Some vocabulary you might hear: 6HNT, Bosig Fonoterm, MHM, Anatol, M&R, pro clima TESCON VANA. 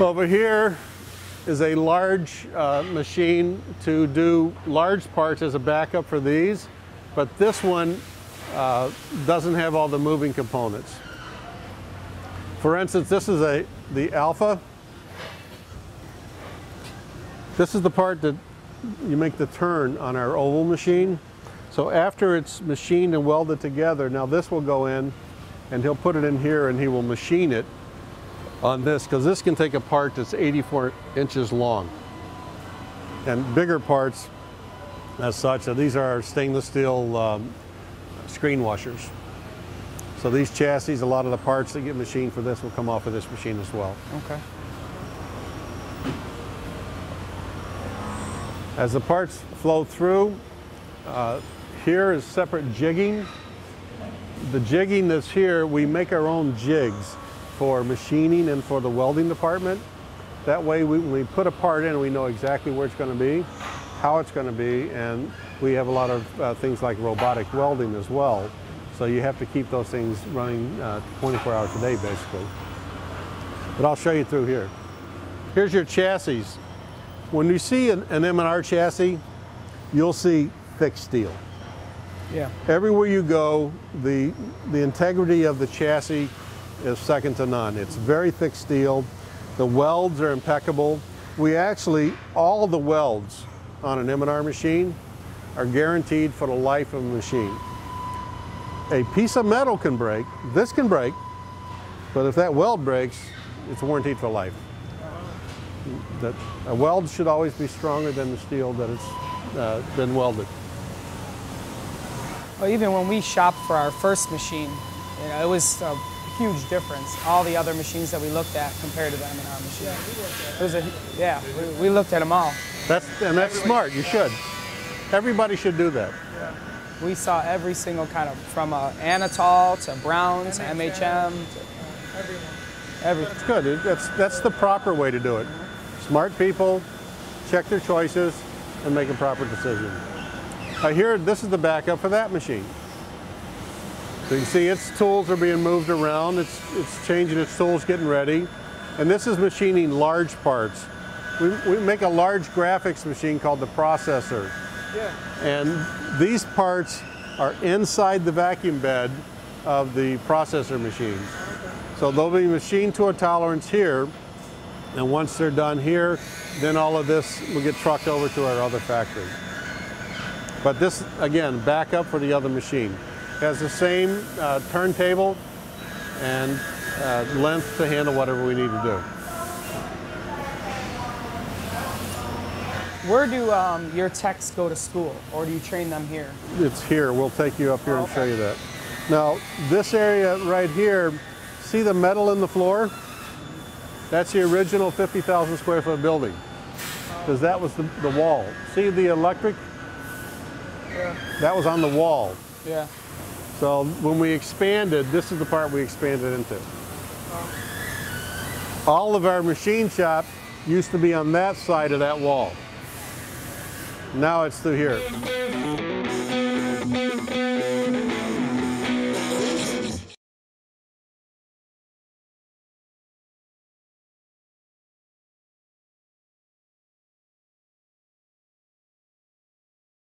Over here is a large machine to do large parts as a backup for these, but this one doesn't have all the moving components. For instance, this is the Alpha. This is the part that you make the turn on our oval machine. So after it's machined and welded together, now this will go in and he'll put it in here and he will machine it on this, because this can take a part that's 84 inches long. And bigger parts as such, so these are stainless steel screen washers. So these chassis, a lot of the parts that get machined for this will come off of this machine as well. Okay. As the parts flow through, here is separate jigging. The jigging that's here, we make our own jigs for machining and for the welding department. That way, when we put a part in, we know exactly where it's going to be, how it's going to be, and we have a lot of things like robotic welding as well. So you have to keep those things running 24 hours a day, basically. But I'll show you through here. Here's your chassis. When you see an M&R chassis, you'll see thick steel. Yeah. Everywhere you go, the integrity of the chassis is second to none. It's very thick steel. The welds are impeccable. We actually, all the welds on an M&R machine are guaranteed for the life of the machine. A piece of metal can break, this can break, but if that weld breaks, it's warranted for life. That a weld should always be stronger than the steel that it's been welded. Well, even when we shopped for our first machine, you know, it was a huge difference. All the other machines that we looked at compared to the M&R machine. Yeah, we looked at them all. That's smart. You should. Everybody should do that. Yeah. We saw every single kind of, from Anatol to Brown to MHM. Everything. It's good. That's the proper way to do it. Smart people check their choices and make a proper decision. Here, this is the backup for that machine. So you can see its tools are being moved around. It's changing its tools, getting ready. And this is machining large parts. We make a large graphics machine called the processor. Yeah. And these parts are inside the vacuum bed of the processor machines. So they'll be machined to a tolerance here. And once they're done here, then all of this will get trucked over to our other factory. But this, again, back up for the other machine. It has the same turntable and length to handle whatever we need to do. Where do your techs go to school, or do you train them here? It's here. We'll take you up here and show you that. Now, this area right here, see the metal in the floor? That's the original 50,000 square foot building, because that was the wall. See the electric? Yeah. That was on the wall. Yeah. So when we expanded, this is the part we expanded into. Oh. All of our machine shop used to be on that side of that wall. Now it's through here.